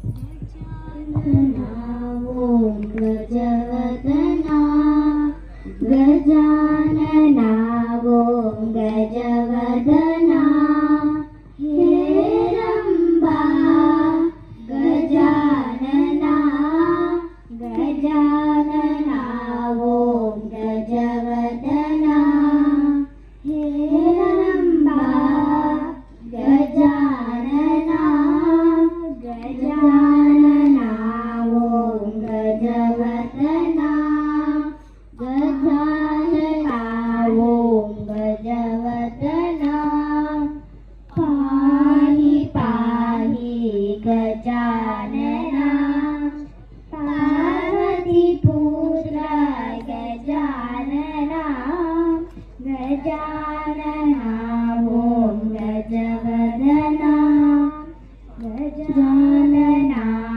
ओम गजवदना गजानना ओम गजवदना हे रंबा गजानना गजानना ओम गजवदना हे रंबा गजानना गजानना गजानना गजानना ओम गजवदना पाहि पाहि गजानना पार्वती पुत्र गजानना गजानना ओम गजवदना गजानना